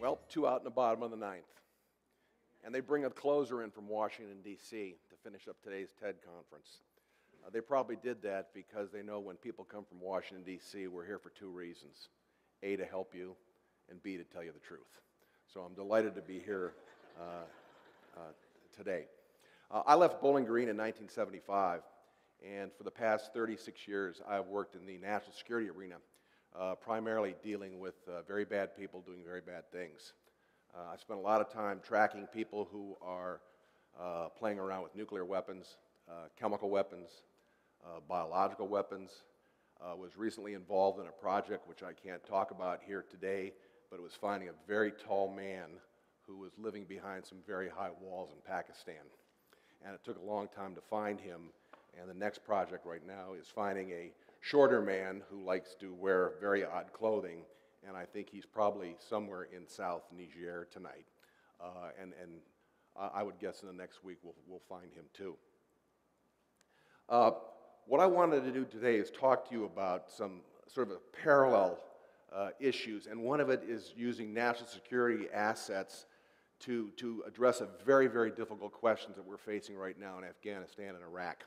Well, two out in the bottom of the ninth. And they bring a closer in from Washington, D.C. to finish up today's TED conference. They probably did that because they know when people come from Washington, D.C., we're here for two reasons. A, to help you, and B, to tell you the truth. So I'm delighted to be here today. I left Bowling Green in 1975, and for the past 36 years, I've worked in the national security arena, primarily dealing with very bad people doing very bad things. I spent a lot of time tracking people who are playing around with nuclear weapons, chemical weapons, biological weapons. Was recently involved in a project which I can't talk about here today, but it was finding a very tall man who was living behind some very high walls in Pakistan. And it took a long time to find him, and the next project right now is finding a shorter man who likes to wear very odd clothing, and I think he's probably somewhere in South Niger tonight. And I would guess in the next week we'll find him too. What I wanted to do today is talk to you about some sort of parallel issues, and one of it is using national security assets to address a very, very difficult questions that we're facing right now in Afghanistan and Iraq.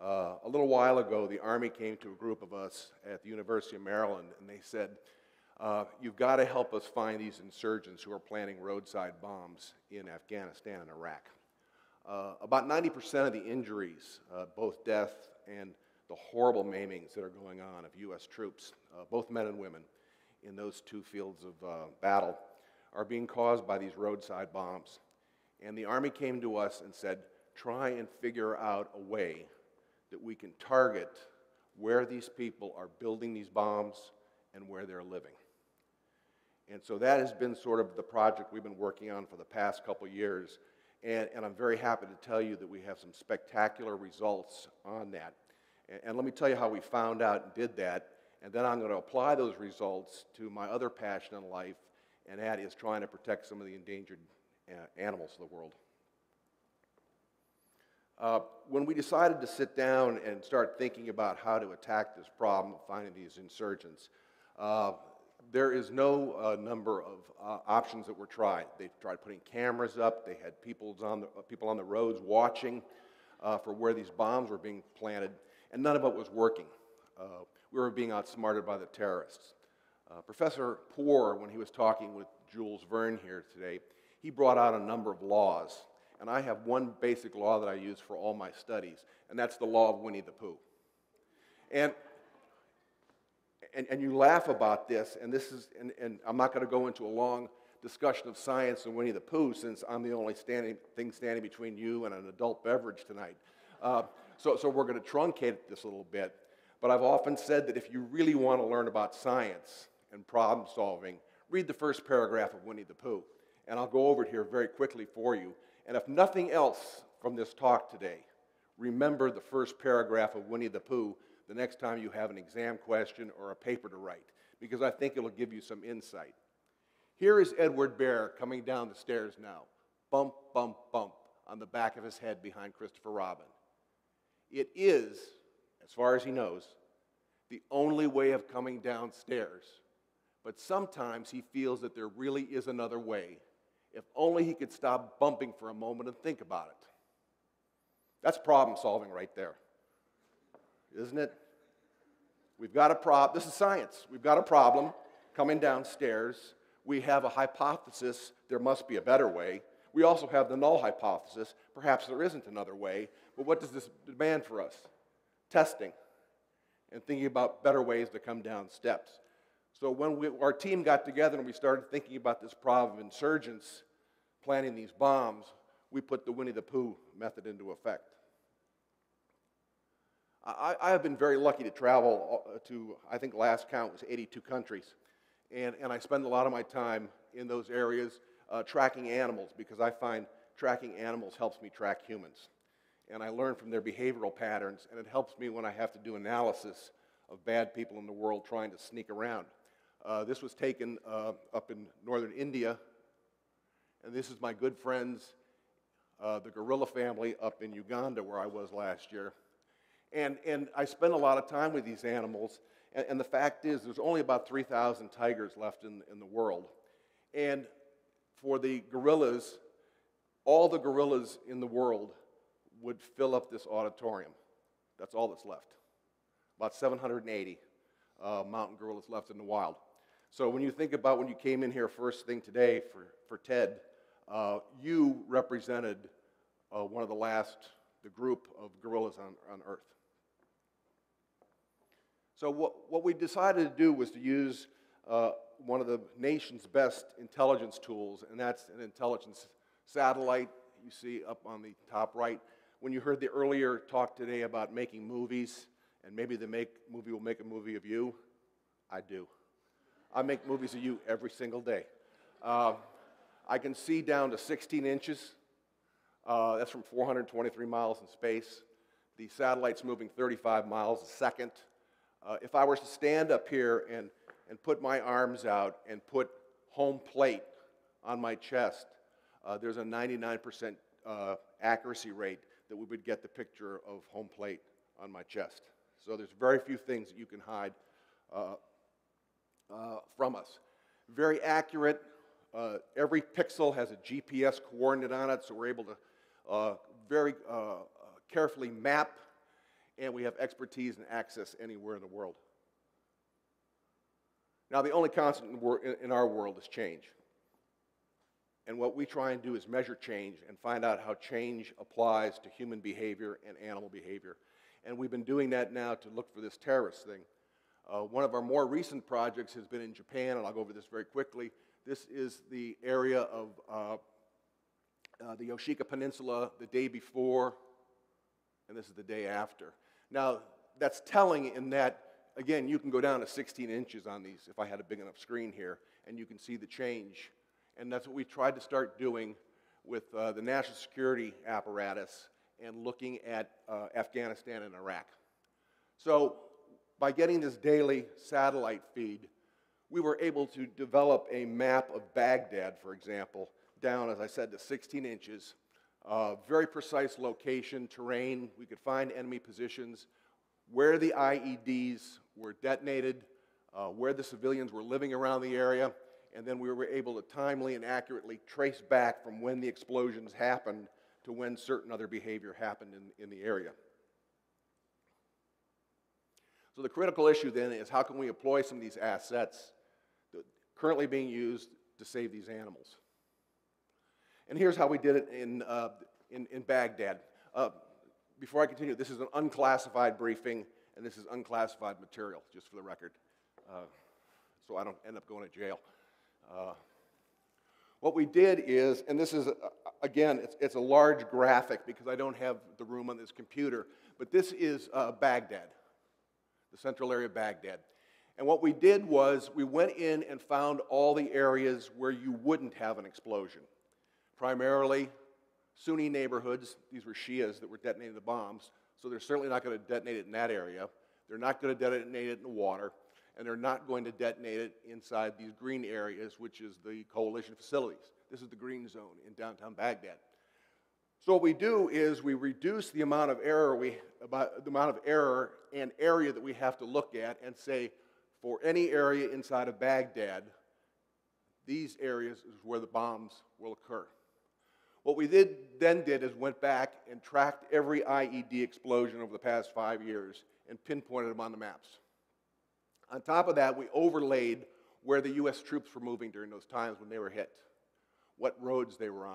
A little while ago, the Army came to a group of us at the University of Maryland, and they said, you've got to help us find these insurgents who are planting roadside bombs in Afghanistan and Iraq. About 90% of the injuries, both death and the horrible maimings that are going on of U.S. troops, both men and women, in those two fields of battle, are being caused by these roadside bombs. And the Army came to us and said, try and figure out a way that we can target where these people are building these bombs and where they're living. And so that has been sort of the project we've been working on for the past couple years, and I'm very happy to tell you that we have some spectacular results on that. And let me tell you how we found out and did that, and then I'm going to apply those results to my other passion in life, and that is trying to protect some of the endangered animals of the world. When we decided to sit down and start thinking about how to attack this problem of finding these insurgents, there is no number of options that were tried. They tried putting cameras up. They had people on the roads watching for where these bombs were being planted, and none of it was working. We were being outsmarted by the terrorists. Professor Poor, when he was talking with Jules Verne here today, he brought out a number of laws. And I have one basic law that I use for all my studies, and that's the law of Winnie the Pooh. And you laugh about this, and I'm not going to go into a long discussion of science and Winnie the Pooh since I'm the only thing standing between you and an adult beverage tonight. So we're going to truncate this a little bit. But I've often said that if you really want to learn about science and problem solving, read the first paragraph of Winnie the Pooh. And I'll go over it here very quickly for you. And if nothing else from this talk today, remember the first paragraph of Winnie the Pooh the next time you have an exam question or a paper to write, because I think it'll give you some insight. Here is Edward Bear coming down the stairs now, bump, bump, bump, on the back of his head behind Christopher Robin. It is, as far as he knows, the only way of coming downstairs, but sometimes he feels that there really is another way. If only he could stop bumping for a moment and think about it. That's problem solving right there, isn't it? We've got a problem. This is science. We've got a problem coming downstairs. We have a hypothesis. There must be a better way. We also have the null hypothesis. Perhaps there isn't another way. But what does this demand for us? Testing and thinking about better ways to come down steps. So when our team got together and we started thinking about this problem of insurgents planting these bombs, we put the Winnie the Pooh method into effect. I have been very lucky to travel to, I think last count was 82 countries, and I spend a lot of my time in those areas tracking animals, because I find tracking animals helps me track humans. And I learn from their behavioral patterns, and it helps me when I have to do analysis of bad people in the world trying to sneak around. This was taken up in northern India, and this is my good friends, the gorilla family up in Uganda, where I was last year. And I spent a lot of time with these animals, and the fact is there's only about 3,000 tigers left in the world. And for the gorillas, all the gorillas in the world would fill up this auditorium. That's all that's left. About 780 mountain gorillas left in the wild. So when you think about when you came in here first thing today for TED, you represented one of the group of gorillas on Earth. So what we decided to do was to use one of the nation's best intelligence tools, and that's an intelligence satellite you see up on the top right. When you heard the earlier talk today about making movies, and maybe the movie will make a movie of you, I do. I make movies of you every single day. I can see down to 16 inches. That's from 423 miles in space. The satellite's moving 35 miles a second. If I were to stand up here and put my arms out and put home plate on my chest, there's a 99% accuracy rate that we would get the picture of home plate on my chest. So there's very few things that you can hide from us. Very accurate. Every pixel has a GPS coordinate on it, so we're able to very carefully map, and we have expertise and access anywhere in the world. Now, the only constant in our world is change. And what we try and do is measure change and find out how change applies to human behavior and animal behavior. And we've been doing that now to look for this terrorist thing. One of our more recent projects has been in Japan, and I'll go over this very quickly. This is the area of the Yoshika Peninsula the day before, and this is the day after. Now, that's telling in that, again, you can go down to 16 inches on these, if I had a big enough screen here, and you can see the change. And that's what we tried to start doing with the national security apparatus and looking at Afghanistan and Iraq. So by getting this daily satellite feed, we were able to develop a map of Baghdad, for example, down, as I said, to 16 inches. Very precise location, terrain. We could find enemy positions, where the IEDs were detonated, where the civilians were living around the area, and then we were able to timely and accurately trace back from when the explosions happened to when certain other behavior happened in the area. So the critical issue then is how can we employ some of these assets that are currently being used to save these animals? And here's how we did it in Baghdad. Before I continue, this is an unclassified briefing, and this is unclassified material, just for the record, so I don't end up going to jail. What we did is, and this is, again, it's a large graphic because I don't have the room on this computer, but this is Baghdad, the central area of Baghdad. And what we did was we went in and found all the areas where you wouldn't have an explosion. Primarily Sunni neighborhoods. These were Shias that were detonating the bombs, so they're certainly not going to detonate it in that area. They're not going to detonate it in the water, and they're not going to detonate it inside these green areas, which is the coalition facilities. This is the Green Zone in downtown Baghdad. So what we do is we reduce the amount of error and area that we have to look at and say, for any area inside of Baghdad, these areas is where the bombs will occur. What we then did is went back and tracked every IED explosion over the past 5 years and pinpointed them on the maps. On top of that, we overlaid where the U.S. troops were moving during those times when they were hit, what roads they were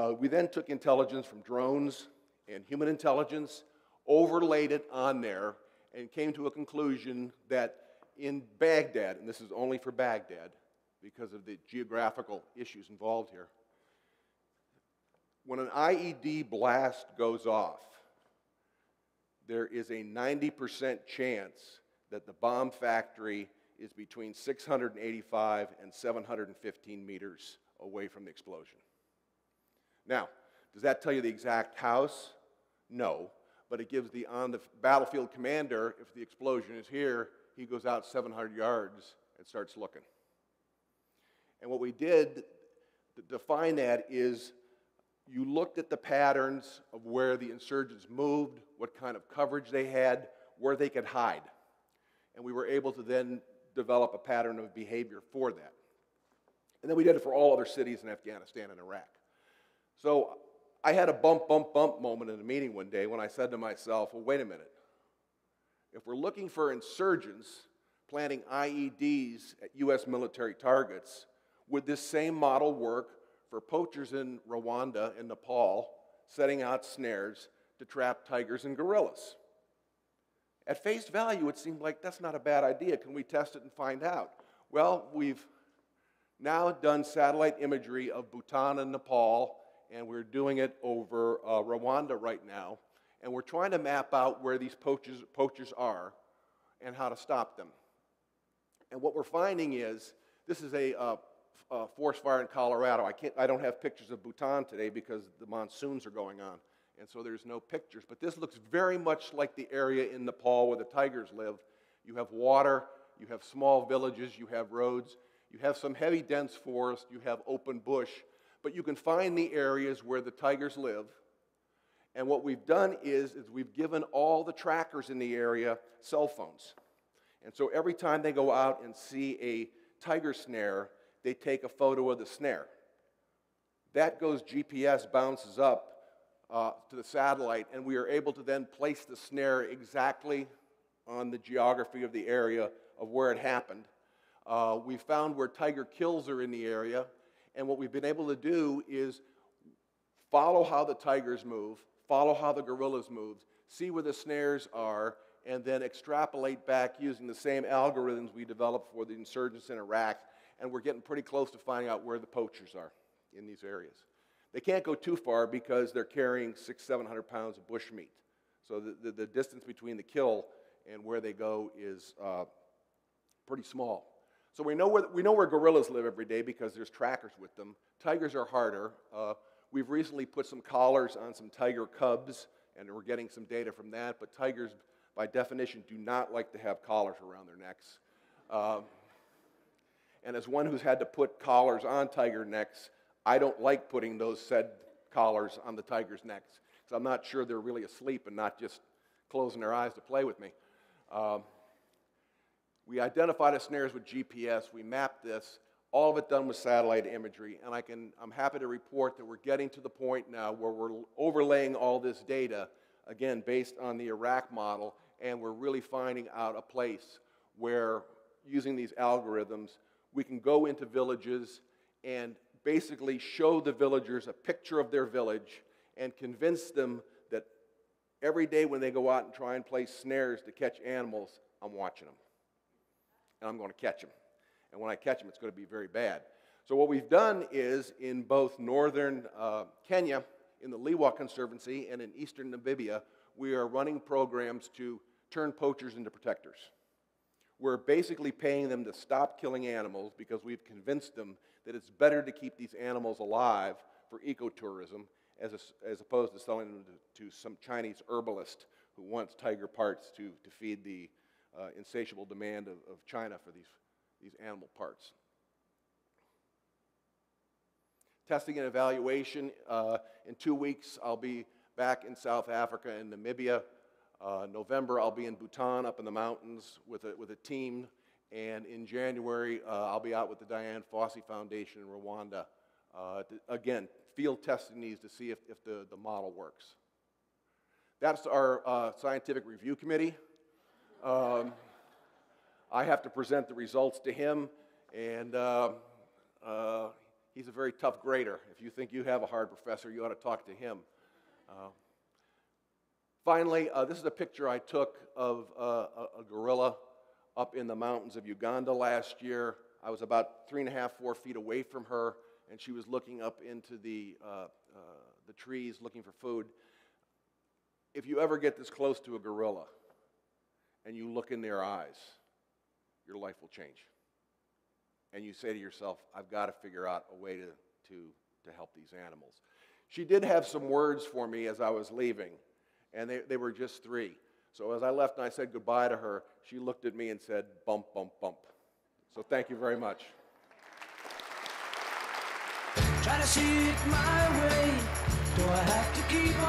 on. We then took intelligence from drones and human intelligence, overlaid it on there, and came to a conclusion that in Baghdad, and this is only for Baghdad because of the geographical issues involved here, when an IED blast goes off, there is a 90% chance that the bomb factory is between 685 and 715 meters away from the explosion. Now, does that tell you the exact house? No, but it gives the on-the-battlefield commander, if the explosion is here, he goes out 700 yards and starts looking. And what we did to define that is you looked at the patterns of where the insurgents moved, what kind of coverage they had, where they could hide. And we were able to then develop a pattern of behavior for that. And then we did it for all other cities in Afghanistan and Iraq. So I had a bump, bump, bump moment in a meeting one day when I said to myself, well, wait a minute. If we're looking for insurgents planting IEDs at U.S. military targets, would this same model work for poachers in Rwanda and Nepal setting out snares to trap tigers and gorillas? At face value, it seemed like that's not a bad idea. Can we test it and find out? Well, we've now done satellite imagery of Bhutan and Nepal, and we're doing it over Rwanda right now. And we're trying to map out where these poachers are and how to stop them. And what we're finding is, this is a forest fire in Colorado. I don't have pictures of Bhutan today because the monsoons are going on. And so there's no pictures. But this looks very much like the area in Nepal where the tigers live. You have water, you have small villages, you have roads, you have some heavy dense forest, you have open bush. But you can find the areas where the tigers live. And what we've done is we've given all the trackers in the area cell phones. And so every time they go out and see a tiger snare, they take a photo of the snare. That goes GPS, bounces up to the satellite, and we are able to then place the snare exactly on the geography of the area of where it happened. We found where tiger kills are in the area, and what we've been able to do is follow how the tigers move, follow how the gorillas move, see where the snares are, and then extrapolate back using the same algorithms we developed for the insurgents in Iraq, and we're getting pretty close to finding out where the poachers are in these areas. They can't go too far because they're carrying 600-700 pounds of bush meat. So the distance between the kill and where they go is pretty small. So we know where gorillas live every day because there's trackers with them. Tigers are harder. We've recently put some collars on some tiger cubs, and we're getting some data from that, but tigers, by definition, do not like to have collars around their necks. And as one who's had to put collars on tiger necks, I don't like putting those said collars on the tiger's necks, because I'm not sure they're really asleep and not just closing their eyes to play with me. We identified the snares with GPS. We mapped this, all of it done with satellite imagery, and I'm happy to report that we're getting to the point now where we're overlaying all this data, again, based on the Iraq model, and we're really finding out a place where, using these algorithms, we can go into villages and basically show the villagers a picture of their village and convince them that every day when they go out and try and place snares to catch animals, I'm watching them, and I'm going to catch them. And when I catch them, it's going to be very bad. So what we've done is, in both northern Kenya, in the Lewa Conservancy, and in eastern Namibia, we are running programs to turn poachers into protectors. We're basically paying them to stop killing animals because we've convinced them that it's better to keep these animals alive for ecotourism as opposed to selling them to some Chinese herbalist who wants tiger parts to feed the insatiable demand of China for these animal parts. Testing and evaluation. In 2 weeks, I'll be back in South Africa and Namibia. November, I'll be in Bhutan up in the mountains with a team, and in January, I'll be out with the Diane Fossey Foundation in Rwanda, again, field testing these to see if the model works. That's our scientific review committee. I have to present the results to him, and he's a very tough grader. If you think you have a hard professor, you ought to talk to him. Finally, this is a picture I took of a gorilla up in the mountains of Uganda last year. I was about 3.5 to 4 feet away from her, and she was looking up into the trees looking for food. If you ever get this close to a gorilla and you look in their eyes, your life will change. And you say to yourself, I've got to figure out a way to help these animals. She did have some words for me as I was leaving. And they were just three. So as I left and I said goodbye to her, she looked at me and said, bump, bump, bump. So thank you very much. Try to see it my way. Do I have to keep on?